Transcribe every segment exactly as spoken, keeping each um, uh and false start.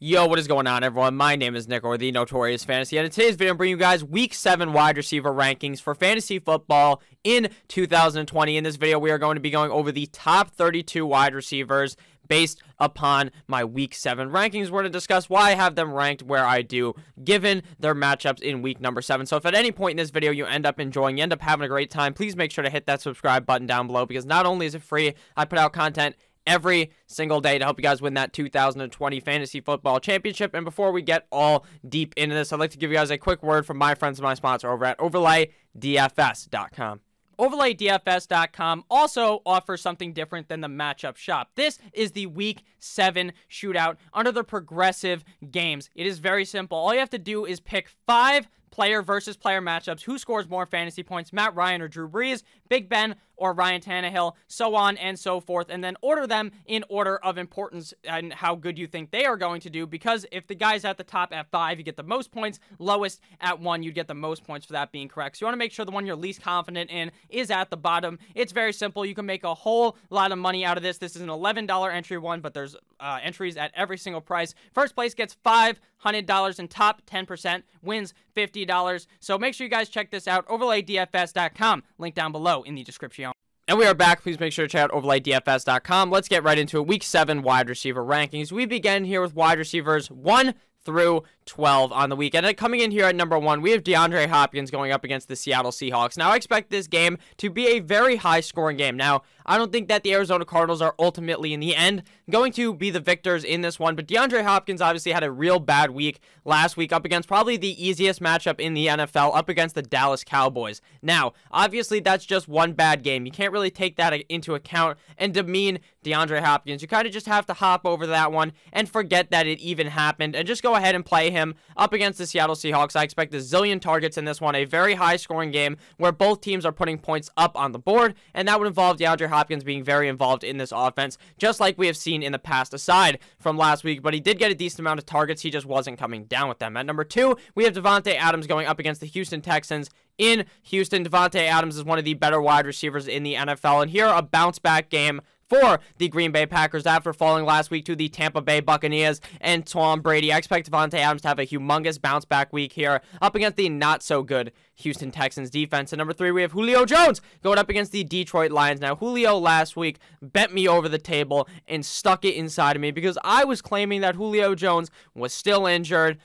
Yo, what is going on, everyone? My name is Nick, or the Notorious Fantasy, and in today's video I'm bringing you guys week seven wide receiver rankings for fantasy football in two thousand twenty. In this video, we are going to be going over the top thirty-two wide receivers based upon my week seven rankings. We're going to discuss why I have them ranked where I do, given their matchups in week number seven. So if at any point in this video you end up enjoying, you end up having a great time, please make sure to hit that subscribe button down below, because not only is it free, I put out content every single day to help you guys win that two thousand twenty fantasy football championship. And before we get all deep into this, I'd like to give you guys a quick word from my friends and my sponsor over at overlay D F S dot com. overlay D F S dot com also offers something different than the matchup shop. This is the week seven shootout under the progressive games. It is very simple. All you have to do is pick five player versus player matchups. Who scores more fantasy points? Matt Ryan or Drew Brees? Big Ben or Ryan Tannehill? So on and so forth. And then order them in order of importance and how good you think they are going to do, because if the guy's at the top at five, you get the most points. Lowest at one, you'd get the most points for that being correct. So you want to make sure the one you're least confident in is at the bottom. It's very simple. You can make a whole lot of money out of this. This is an eleven dollar entry one, but there's uh, entries at every single price. First place gets five hundred dollars and top ten percent wins fifty dollars. So make sure you guys check this out, overlay D F S dot com, link down below in the description. And we are back. Please make sure to check out overlay D F S dot com. Let's get right into it. Week seven wide receiver rankings. We begin here with wide receivers one through twelve on the weekend. Coming in here at number one, we have DeAndre Hopkins going up against the Seattle Seahawks. Now, I expect this game to be a very high-scoring game. Now, I don't think that the Arizona Cardinals are ultimately, in the end, going to be the victors in this one, but DeAndre Hopkins obviously had a real bad week last week up against probably the easiest matchup in the N F L, up against the Dallas Cowboys. Now, obviously, that's just one bad game. You can't really take that into account and demean DeAndre Hopkins. You kind of just have to hop over that one and forget that it even happened and just go ahead and play him up against the Seattle Seahawks. I expect a zillion targets in this one, a very high-scoring game where both teams are putting points up on the board, and that would involve DeAndre Hopkins being very involved in this offense, just like we have seen in the past, aside from last week, but he did get a decent amount of targets. He just wasn't coming down with them. At number two, we have Davante Adams going up against the Houston Texans. In Houston, Davante Adams is one of the better wide receivers in the N F L, and here a bounce-back game for the Green Bay Packers after falling last week to the Tampa Bay Buccaneers and Tom Brady. I expect Davante Adams to have a humongous bounce-back week here up against the not-so-good Houston Texans defense. And number three, we have Julio Jones going up against the Detroit Lions. Now, Julio last week bent me over the table and stuck it inside of me, because I was claiming that Julio Jones was still injured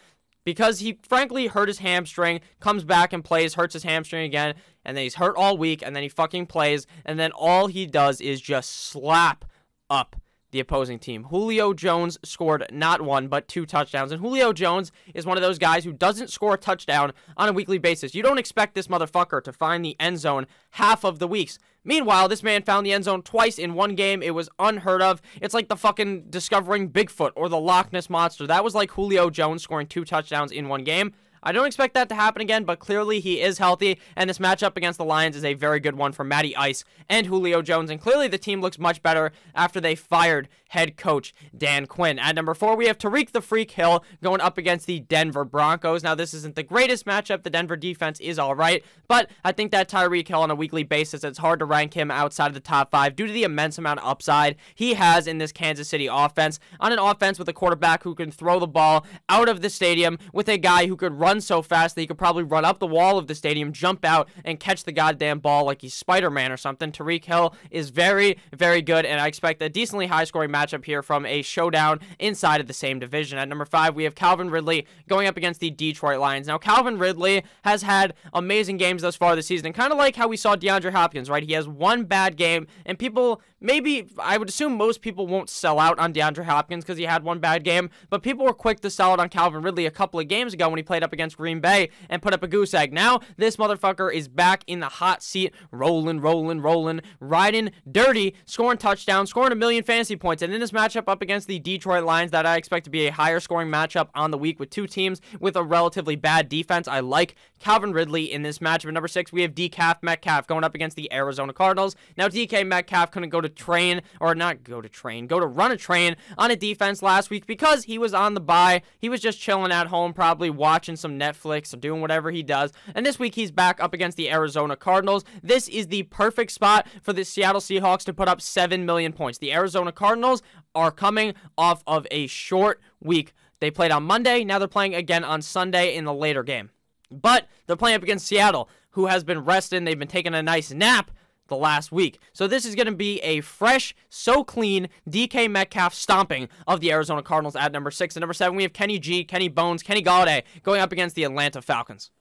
because he, frankly, hurt his hamstring, comes back and plays, hurts his hamstring again, and then he's hurt all week, and then he fucking plays, and then all he does is just slap up the opposing team. Julio Jones scored not one, but two touchdowns, and Julio Jones is one of those guys who doesn't score a touchdown on a weekly basis. You don't expect this motherfucker to find the end zone half of the weeks. Meanwhile, this man found the end zone twice in one game. It was unheard of. It's like the fucking discovering Bigfoot or the Loch Ness Monster. That was like Julio Jones scoring two touchdowns in one game. I don't expect that to happen again, but clearly he is healthy, and this matchup against the Lions is a very good one for Matty Ice and Julio Jones, and clearly the team looks much better after they fired head coach Dan Quinn. At number four, we have Tyreek the Freak Hill going up against the Denver Broncos. Now, this isn't the greatest matchup. The Denver defense is all right, but I think that Tyreek Hill on a weekly basis, it's hard to rank him outside of the top five due to the immense amount of upside he has in this Kansas City offense, on an offense with a quarterback who can throw the ball out of the stadium, with a guy who could run so fast that he could probably run up the wall of the stadium, jump out, and catch the goddamn ball like he's Spider-Man or something. Tyreek Hill is very, very good, and I expect a decently high-scoring matchup here from a showdown inside of the same division. At number five, we have Calvin Ridley going up against the Detroit Lions. Now, Calvin Ridley has had amazing games thus far this season, and kind of like how we saw DeAndre Hopkins, right? He has one bad game, and people, maybe, I would assume most people won't sell out on DeAndre Hopkins because he had one bad game, but people were quick to sell out on Calvin Ridley a couple of games ago when he played up against Green Bay and put up a goose egg. Now, this motherfucker is back in the hot seat, rolling, rolling, rolling, riding dirty, scoring touchdowns, scoring a million fantasy points. And in this matchup up against the Detroit Lions, that I expect to be a higher scoring matchup on the week with two teams with a relatively bad defense, I like Calvin Ridley in this matchup. At number six, we have D K Metcalf going up against the Arizona Cardinals. Now, D K Metcalf couldn't go to train, or not go to train, go to run a train on a defense last week because he was on the bye. He was just chilling at home, probably watching some Netflix or doing whatever he does, and this week he's back up against the Arizona Cardinals. This is the perfect spot for the Seattle Seahawks to put up seven million points. The Arizona Cardinals are coming off of a short week. They played on Monday. Now they're playing again on Sunday in the later game. But they're playing up against Seattle, who has been resting. They've been taking a nice nap the last week. So this is going to be a fresh, so clean D K Metcalf stomping of the Arizona Cardinals at number six. And number seven, we have Kenny G, Kenny Bones, Kenny Golladay going up against the Atlanta Falcons.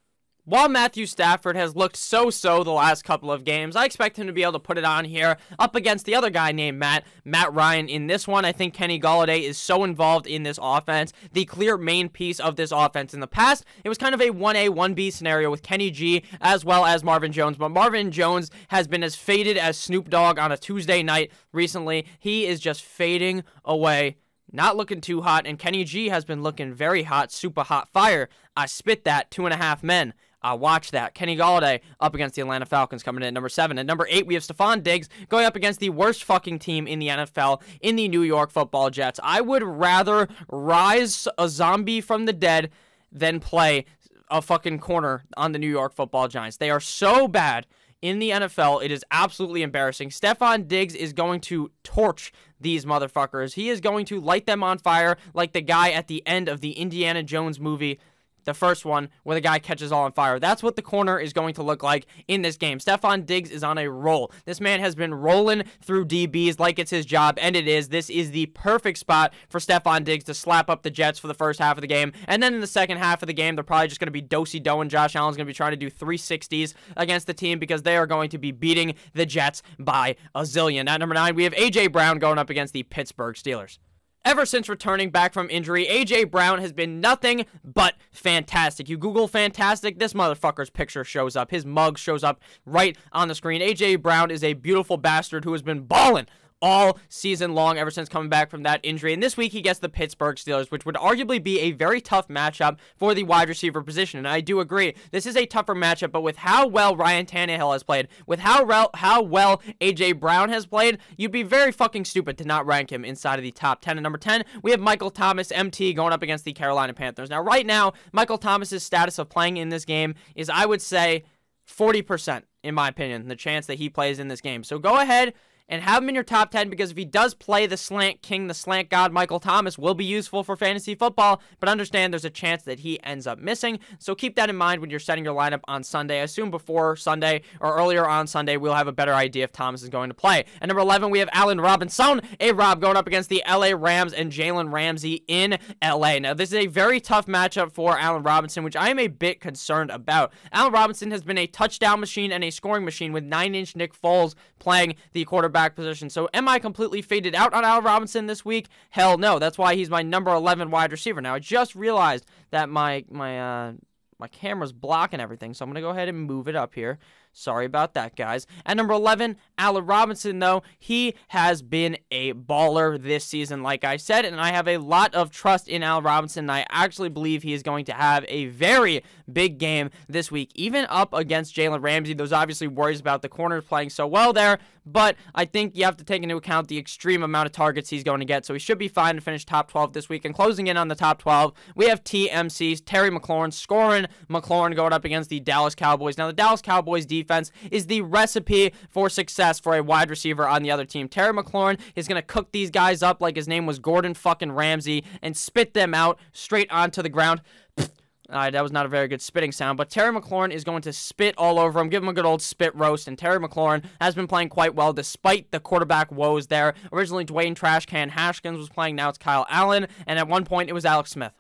While Matthew Stafford has looked so-so the last couple of games, I expect him to be able to put it on here up against the other guy named Matt, Matt Ryan. In this one, I think Kenny Golladay is so involved in this offense, the clear main piece of this offense. In the past, it was kind of a one A, one B scenario with Kenny G as well as Marvin Jones, but Marvin Jones has been as faded as Snoop Dogg on a Tuesday night recently. He is just fading away. Not looking too hot, and Kenny G has been looking very hot, super hot fire. I spit that, two and a half men. I watch that. Kenny Golladay up against the Atlanta Falcons coming in at number seven. At number eight, we have Stephon Diggs going up against the worst fucking team in the N F L in the New York football Jets. I would rather rise a zombie from the dead than play a fucking corner on the New York football Giants. They are so bad in the N F L. It is absolutely embarrassing. Stephon Diggs is going to torch these motherfuckers. He is going to light them on fire like the guy at the end of the Indiana Jones movie, the first one, where the guy catches all on fire. That's what the corner is going to look like in this game. Stephon Diggs is on a roll. This man has been rolling through D Bs like it's his job, and it is. This is the perfect spot for Stephon Diggs to slap up the Jets for the first half of the game. And then in the second half of the game, they're probably just going to be do-si-do, and Josh Allen's going to be trying to do three sixties against the team because they are going to be beating the Jets by a zillion. At number nine, we have A J. Brown going up against the Pittsburgh Steelers. Ever since returning back from injury, A J. Brown has been nothing but fantastic. You Google fantastic, this motherfucker's picture shows up. His mug shows up right on the screen. A J. Brown is a beautiful bastard who has been balling all season long ever since coming back from that injury. And this week, he gets the Pittsburgh Steelers, which would arguably be a very tough matchup for the wide receiver position. And I do agree, this is a tougher matchup, but with how well Ryan Tannehill has played, with how, re how well A J. Brown has played, you'd be very fucking stupid to not rank him inside of the top ten. And number ten, we have Michael Thomas, M T, going up against the Carolina Panthers. Now, right now, Michael Thomas's status of playing in this game is, I would say, forty percent, in my opinion, the chance that he plays in this game. So go ahead and have him in your top ten, because if he does play the slant king, the slant god, Michael Thomas will be useful for fantasy football, but understand there's a chance that he ends up missing. So keep that in mind when you're setting your lineup on Sunday. I assume before Sunday or earlier on Sunday, we'll have a better idea if Thomas is going to play. At number eleven, we have Allen Robinson, a Rob, going up against the L A Rams and Jalen Ramsey in L A. Now, this is a very tough matchup for Allen Robinson, which I am a bit concerned about. Allen Robinson has been a touchdown machine and a scoring machine with nine-inch Nick Foles playing the quarterback position. So am I completely faded out on Allen Robinson this week? Hell no. That's why he's my number eleven wide receiver. Now, I just realized that my my uh, my camera's blocking everything, so I'm going to go ahead and move it up here. Sorry about that, guys. At number eleven, Allen Robinson, though, he has been a baller this season, like I said, and I have a lot of trust in Allen Robinson, and I actually believe he is going to have a very big game this week, even up against Jalen Ramsey. There's obviously worries about the corners playing so well there, but I think you have to take into account the extreme amount of targets he's going to get, so he should be fine to finish top twelve this week. And closing in on the top twelve, we have T M C's Terry McLaurin, scoring McLaurin, going up against the Dallas Cowboys. Now, the Dallas Cowboys defense defense is the recipe for success for a wide receiver on the other team. Terry McLaurin is going to cook these guys up like his name was Gordon fucking Ramsay and spit them out straight onto the ground. Uh, that was not a very good spitting sound, but Terry McLaurin is going to spit all over him, give him a good old spit roast, and Terry McLaurin has been playing quite well despite the quarterback woes there. Originally, Dwayne Trashcan Haskins was playing, now it's Kyle Allen, and at one point, it was Alex Smith.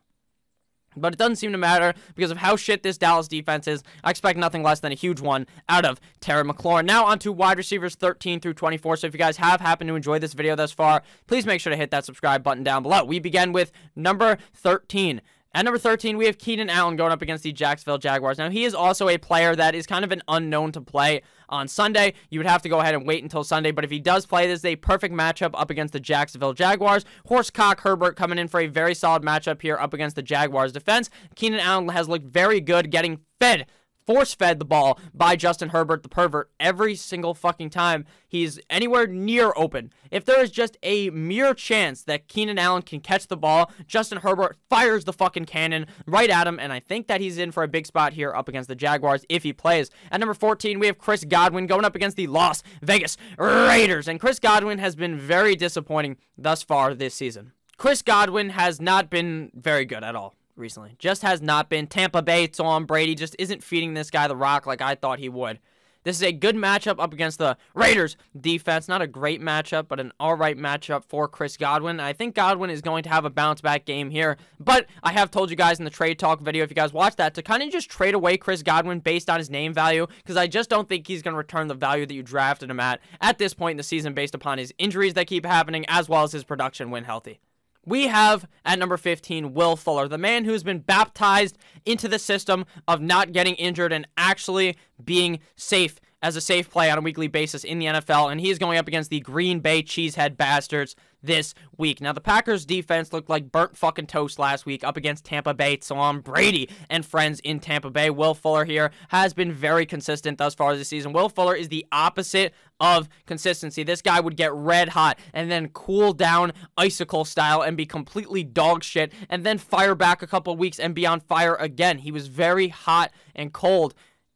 But it doesn't seem to matter because of how shit this Dallas defense is. I expect nothing less than a huge one out of Terry McLaurin. Now on to wide receivers thirteen through twenty-four. So if you guys have happened to enjoy this video thus far, please make sure to hit that subscribe button down below. We begin with number thirteen. At number thirteen, we have Keenan Allen going up against the Jacksonville Jaguars. Now, he is also a player that is kind of an unknown to play on Sunday. You would have to go ahead and wait until Sunday, but if he does play, this is a perfect matchup up against the Jacksonville Jaguars. Horsecock Herbert coming in for a very solid matchup here up against the Jaguars defense. Keenan Allen has looked very good getting fed, force-fed the ball by Justin Herbert, the pervert, every single fucking time he's anywhere near open. If there is just a mere chance that Keenan Allen can catch the ball, Justin Herbert fires the fucking cannon right at him, and I think that he's in for a big spot here up against the Jaguars if he plays. At number fourteen, we have Chris Godwin going up against the Las Vegas Raiders, and Chris Godwin has been very disappointing thus far this season. Chris Godwin has not been very good at all recently. Just has not been. Tampa Bay, Tom Brady just isn't feeding this guy the rock like I thought he would. This is a good matchup up against the Raiders defense. Not a great matchup, but an all-right matchup for Chris Godwin. I think Godwin is going to have a bounce-back game here, but I have told you guys in the trade talk video, if you guys watched that, to kind of just trade away Chris Godwin based on his name value, because I just don't think he's going to return the value that you drafted him at at this point in the season based upon his injuries that keep happening as well as his production when healthy. We have, at number fifteen, Will Fuller, the man who's been baptized into the system of not getting injured and actually being safe as a safe play on a weekly basis in the N F L, and he's going up against the Green Bay Cheesehead Bastards this week. Now, the Packers' defense looked like burnt fucking toast last week up against Tampa Bay, Tom Brady and friends in Tampa Bay. Will Fuller here has been very consistent thus far this season. Will Fuller is the opposite of consistency. This guy would get red hot and then cool down icicle style and be completely dog shit and then fire back a couple weeks and be on fire again. He was very hot and cold.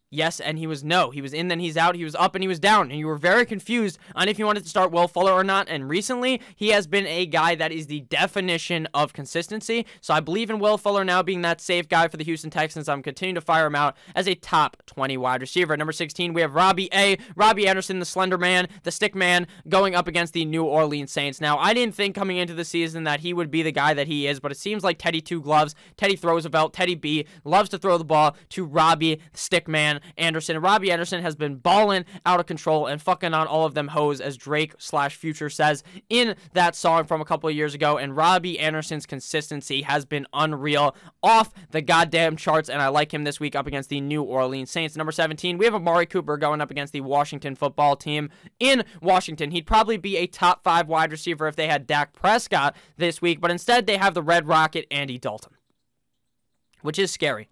Yes, and he was no. He was in, then he's out. He was up, and he was down. And you were very confused on if you wanted to start Will Fuller or not. And recently, he has been a guy that is the definition of consistency. So I believe in Will Fuller now being that safe guy for the Houston Texans. I'm continuing to fire him out as a top twenty wide receiver. At number sixteen, we have Robbie A. Robbie Anderson, the slender man, the stick man, going up against the New Orleans Saints. Now, I didn't think coming into the season that he would be the guy that he is, but it seems like Teddy Two Gloves, Teddy Throws a Belt, Teddy B loves to throw the ball to Robbie the stick man Anderson. And Robbie Anderson has been balling out of control and fucking on all of them hoes, as Drake slash Future says in that song from a couple of years ago. And Robbie Anderson's consistency has been unreal, off the goddamn charts, and I like him this week up against the New Orleans Saints. Number seventeen, we have Amari Cooper going up against the Washington football team in Washington. He'd probably be a top five wide receiver if they had Dak Prescott this week, but instead they have the Red Rocket, Andy Dalton, which is scary.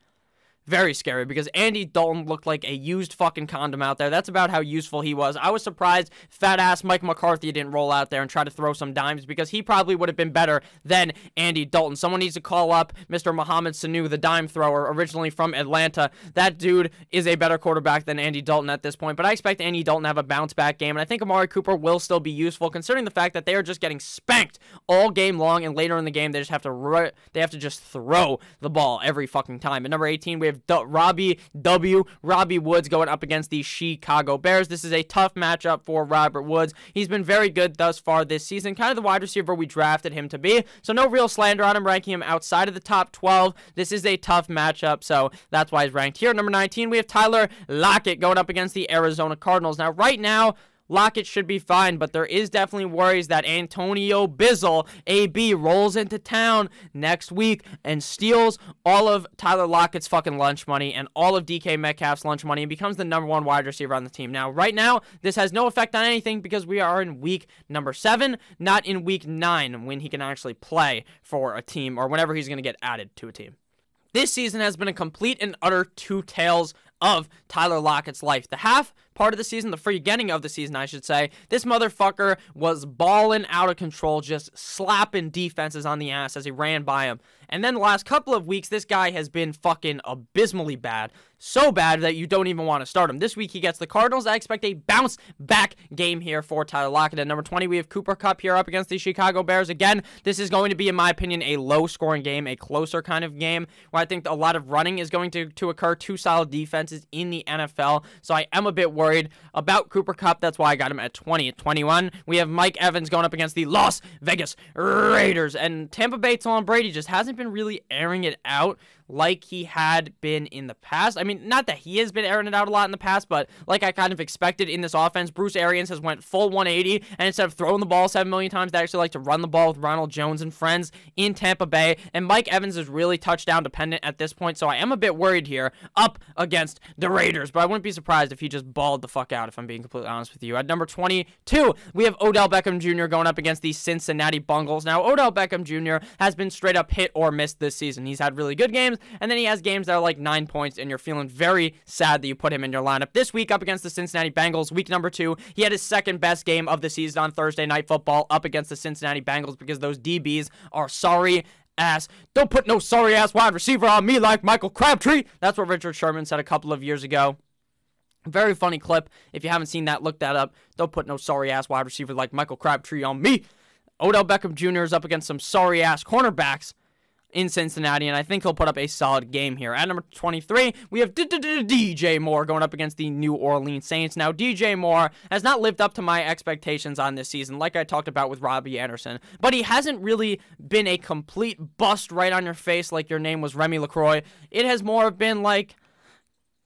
Very scary, because Andy Dalton looked like a used fucking condom out there. That's about how useful he was. I was surprised fat-ass Mike McCarthy didn't roll out there and try to throw some dimes, because he probably would have been better than Andy Dalton. Someone needs to call up Mister Mohamed Sanu, the dime thrower, originally from Atlanta. That dude is a better quarterback than Andy Dalton at this point, but I expect Andy Dalton to have a bounce-back game, and I think Amari Cooper will still be useful, considering the fact that they are just getting spanked all game long, and later in the game, they just have to, they have to just throw the ball every fucking time. At number eighteen, we have Robbie W. Robbie Woods going up against the Chicago Bears. This is a tough matchup for Robert Woods. He's been very good thus far this season, kind of the wide receiver we drafted him to be, so no real slander on him, ranking him outside of the top twelve. This is a tough matchup, so that's why he's ranked here. Number nineteen, we have Tyler Lockett going up against the Arizona Cardinals. Now, right now, Lockett should be fine, but there is definitely worries that Antonio Bizzle, A B, rolls into town next week and steals all of Tyler Lockett's fucking lunch money and all of D K Metcalf's lunch money and becomes the number one wide receiver on the team. Now, right now, this has no effect on anything because we are in week number seven, not in week nine when he can actually play for a team or whenever he's going to get added to a team. This season has been a complete and utter two tails of Tyler Lockett's life. The half part of the season, the beginning of the season, I should say, this motherfucker was balling out of control, just slapping defenses on the ass as he ran by him. And then the last couple of weeks, this guy has been fucking abysmally bad. So bad that you don't even want to start him. This week, he gets the Cardinals. I expect a bounce-back game here for Tyler Lockett. At number twenty, we have Cooper Kupp here up against the Chicago Bears. Again, this is going to be, in my opinion, a low-scoring game, a closer kind of game, where I think a lot of running is going to, to occur. Two solid defenses in the N F L, so I am a bit worried about Cooper Kupp. That's why I got him at twenty. At twenty-one, we have Mike Evans going up against the Las Vegas Raiders. And Tampa Bay Tom Brady just hasn't been really airing it out like he had been in the past. I mean, not that he has been airing it out a lot in the past, but like I kind of expected in this offense, Bruce Arians has went full one eighty, and instead of throwing the ball seven million times, they actually like to run the ball with Ronald Jones and friends in Tampa Bay, and Mike Evans is really touchdown dependent at this point, so I am a bit worried here up against the Raiders, but I wouldn't be surprised if he just balled the fuck out, if I'm being completely honest with you. At number twenty-two, we have Odell Beckham Junior going up against the Cincinnati Bengals. Now, Odell Beckham Junior has been straight up hit or miss this season. He's had really good games, and then he has games that are like nine points, and you're feeling very sad that you put him in your lineup. This week up against the Cincinnati Bengals, week number two, he had his second best game of the season on Thursday Night Football up against the Cincinnati Bengals, because those D Bs are sorry ass. Don't put no sorry ass wide receiver on me like Michael Crabtree. That's what Richard Sherman said a couple of years ago. Very funny clip. If you haven't seen that, look that up. Don't put no sorry ass wide receiver like Michael Crabtree on me. Odell Beckham Junior is up against some sorry-ass cornerbacks in Cincinnati, and I think he'll put up a solid game here. At number twenty-three, we have D J Moore going up against the New Orleans Saints. Now, D J Moore has not lived up to my expectations on this season, like I talked about with Robbie Anderson, but he hasn't really been a complete bust right on your face like your name was Remy LaCroix. It has more been like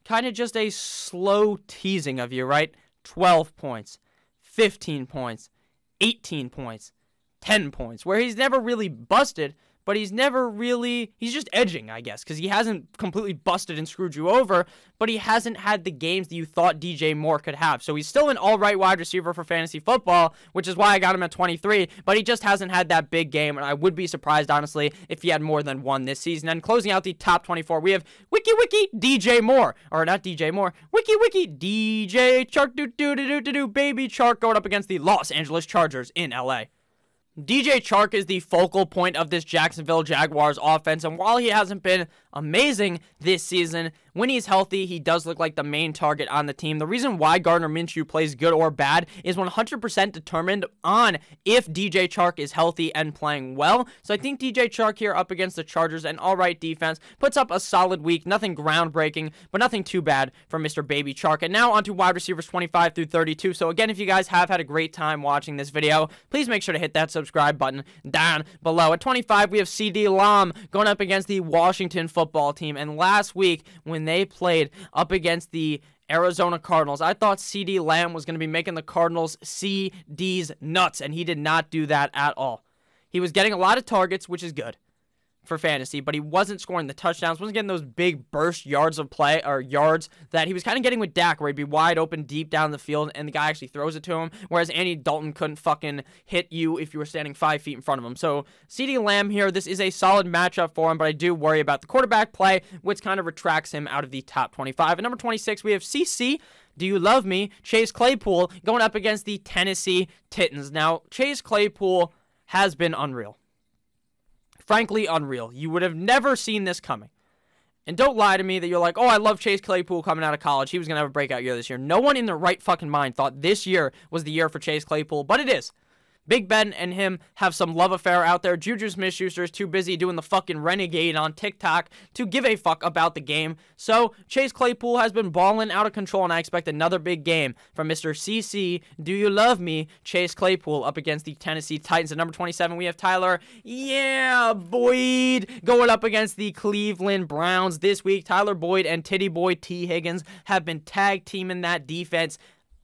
kind of just a slow teasing of you, right? twelve points, fifteen points, eighteen points, ten points, where he's never really busted, but he's never really, he's just edging, I guess, because he hasn't completely busted and screwed you over, but he hasn't had the games that you thought D J Moore could have. So he's still an all-right wide receiver for fantasy football, which is why I got him at twenty-three, but he just hasn't had that big game, and I would be surprised, honestly, if he had more than one this season. And closing out the top twenty-four, we have Wiki Wiki D J Moore, or not D J Moore, Wiki Wiki D J Chark, doo doo doo doo doo doo, baby Chark, going up against the Los Angeles Chargers in L A. D J Chark is the focal point of this Jacksonville Jaguars offense, and while he hasn't been amazing this season, when he's healthy, he does look like the main target on the team. The reason why Gardner Minshew plays good or bad is one hundred percent determined on if D J Chark is healthy and playing well, so I think D J Chark here up against the Chargers, an alright defense, puts up a solid week, nothing groundbreaking, but nothing too bad for Mister Baby Chark. And now onto wide receivers twenty-five through thirty-two, so again, if you guys have had a great time watching this video, please make sure to hit that subscribe subscribe button down below. At twenty-five, we have CeeDee Lamb going up against the Washington football team, and last week when they played up against the Arizona Cardinals, I thought CeeDee Lamb was going to be making the Cardinals C D's nuts, and he did not do that at all. He was getting a lot of targets, which is good for fantasy, but he wasn't scoring the touchdowns, wasn't getting those big burst yards of play, or yards that he was kind of getting with Dak, where he'd be wide open deep down the field, and the guy actually throws it to him, whereas Andy Dalton couldn't fucking hit you if you were standing five feet in front of him. So CeeDee Lamb here, this is a solid matchup for him, but I do worry about the quarterback play, which kind of retracts him out of the top twenty-five. At number twenty-six, we have C C, Do You Love Me, Chase Claypool, going up against the Tennessee Titans. Now, Chase Claypool has been unreal. Frankly, unreal. You would have never seen this coming. And don't lie to me that you're like, oh, I love Chase Claypool coming out of college. He was going to have a breakout year this year. No one in their right fucking mind thought this year was the year for Chase Claypool, but it is. Big Ben and him have some love affair out there. Juju Smith-Schuster is too busy doing the fucking renegade on TikTok to give a fuck about the game. So, Chase Claypool has been balling out of control, and I expect another big game from Mister C C, Do You Love Me, Chase Claypool, up against the Tennessee Titans. At number twenty-seven, we have Tyler, yeah, Boyd, going up against the Cleveland Browns this week. Tyler Boyd and Titty Boy T. Higgins have been tag teaming that defense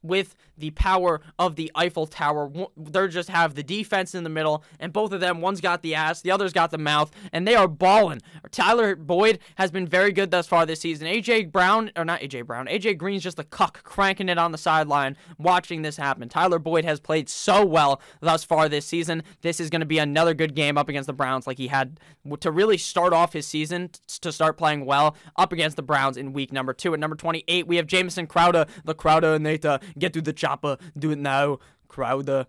with the power of the Eiffel Tower. They just have the defense in the middle, and both of them, one's got the ass, the other's got the mouth, and they are balling. Tyler Boyd has been very good thus far this season. A J Brown, or not A J Brown, A J Green's just a cuck cranking it on the sideline, watching this happen. Tyler Boyd has played so well thus far this season. This is going to be another good game up against the Browns, like he had to really start off his season, to start playing well up against the Browns in week number two. At number twenty-eight, we have Jamison Crowder, the Crowder and Nata. Get through the chopper, do it now, Crowder.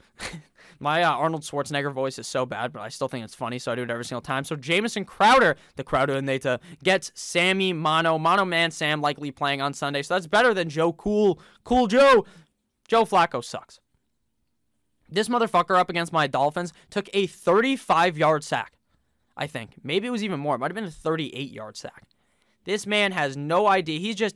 My uh, Arnold Schwarzenegger voice is so bad, but I still think it's funny, so I do it every single time. So Jamison Crowder, the Crowder and Nata, gets Sammy Mono, Mono Man Sam likely playing on Sunday, so that's better than Joe Cool, Cool Joe. Joe Flacco sucks. This motherfucker up against my Dolphins took a thirty-five yard sack, I think. Maybe it was even more. It might have been a thirty-eight yard sack. This man has no idea. He's just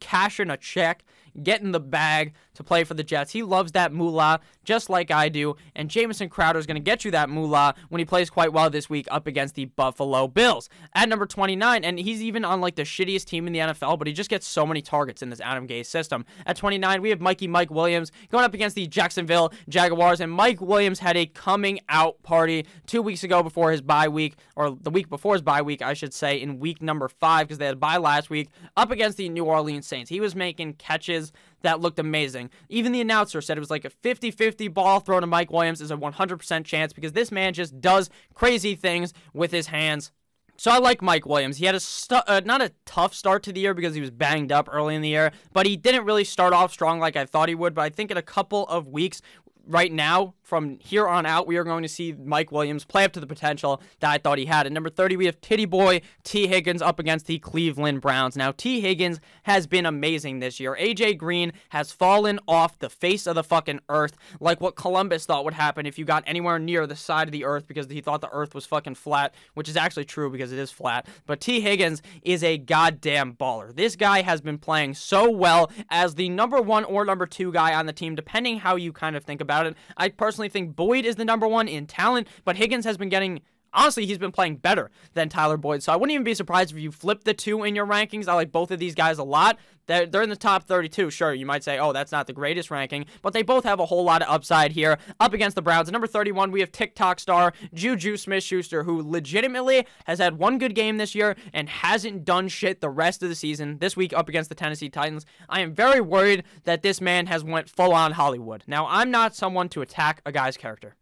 cashing a check, getting the bag to play for the Jets. He loves that moolah just like I do, and Jamison Crowder is going to get you that moolah when he plays quite well this week up against the Buffalo Bills. At number twenty-nine, and he's even on like the shittiest team in the N F L, but he just gets so many targets in this Adam Gase system. At twenty-nine, we have Mikey Mike Williams going up against the Jacksonville Jaguars, and Mike Williams had a coming out party two weeks ago before his bye week, or the week before his bye week, I should say, in week number five, because they had a bye last week, up against the New Orleans Saints. He was making catches that looked amazing. Even the announcer said it was like a fifty fifty ball thrown to Mike Williams is a one hundred percent chance, because this man just does crazy things with his hands. So I like Mike Williams. He had a uh, not a tough start to the year because he was banged up early in the year, but he didn't really start off strong like I thought he would, but I think in a couple of weeks right now from here on out, we are going to see Mike Williams play up to the potential that I thought he had. At number thirty, we have Titty Boy T. Higgins up against the Cleveland Browns. Now, T. Higgins has been amazing this year. A J. Green has fallen off the face of the fucking earth, like what Columbus thought would happen if you got anywhere near the side of the earth, because he thought the earth was fucking flat, which is actually true because it is flat. But T. Higgins is a goddamn baller. This guy has been playing so well as the number one or number two guy on the team, depending how you kind of think about it. I personally think Boyd is the number one in talent, but Higgins has been getting, honestly, he's been playing better than Tyler Boyd, so I wouldn't even be surprised if you flip the two in your rankings. I like both of these guys a lot. They're, they're in the top thirty-two. Sure, you might say, oh, that's not the greatest ranking, but they both have a whole lot of upside here. Up against the Browns, at number thirty-one, we have TikTok star Juju Smith-Schuster, who legitimately has had one good game this year and hasn't done shit the rest of the season. This week, up against the Tennessee Titans, I am very worried that this man has went full-on Hollywood. Now, I'm not someone to attack a guy's character.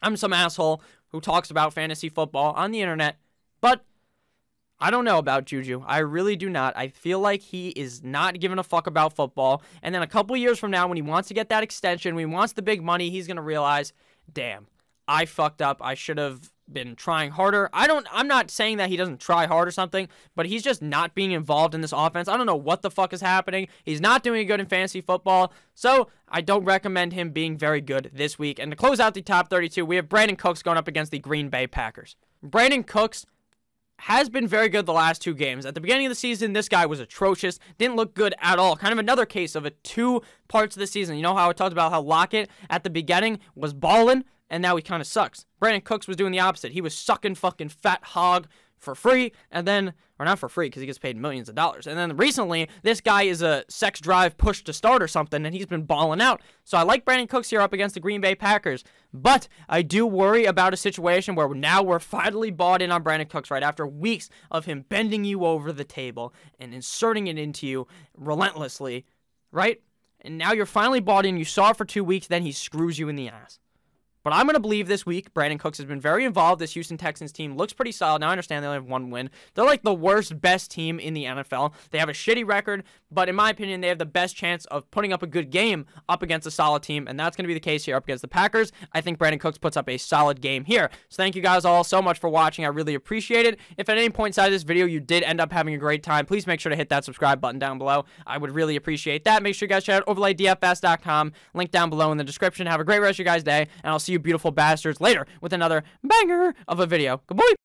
I'm some asshole who talks about fantasy football on the internet, but I don't know about Juju. I really do not. I feel like he is not giving a fuck about football, and then a couple years from now, when he wants to get that extension, when he wants the big money, he's going to realize, damn, I fucked up. I should have been trying harder. I don't, I'm not saying that he doesn't try hard or something, but he's just not being involved in this offense. I don't know what the fuck is happening. He's not doing good in fantasy football, so I don't recommend him being very good this week. And to close out the top thirty-two, we have Brandon Cooks going up against the Green Bay Packers. Brandon Cooks has been very good the last two games. At the beginning of the season, this guy was atrocious. Didn't look good at all. Kind of another case of a two parts of the season. You know how I talked about how Lockett at the beginning was balling, and now he kind of sucks. Brandon Cooks was doing the opposite. He was sucking fucking fat hog for free, and then, or not for free, because he gets paid millions of dollars. And then recently, this guy is a sex drive push to start or something, and he's been balling out. So I like Brandon Cooks here up against the Green Bay Packers. But I do worry about a situation where now we're finally bought in on Brandon Cooks, right? After weeks of him bending you over the table and inserting it into you relentlessly, right? And now you're finally bought in. You saw it for two weeks, then he screws you in the ass. But I'm going to believe this week Brandon Cooks has been very involved. This Houston Texans team looks pretty solid. Now, I understand they only have one win. They're like the worst, best team in the N F L. They have a shitty record, but in my opinion, they have the best chance of putting up a good game up against a solid team, and that's going to be the case here up against the Packers. I think Brandon Cooks puts up a solid game here. So thank you guys all so much for watching. I really appreciate it. If at any point inside of this video you did end up having a great time, please make sure to hit that subscribe button down below. I would really appreciate that. Make sure you guys check out overlay D F S dot com. Link down below in the description. Have a great rest of your guys' day, and I'll see you beautiful bastards later with another banger of a video. Good boy.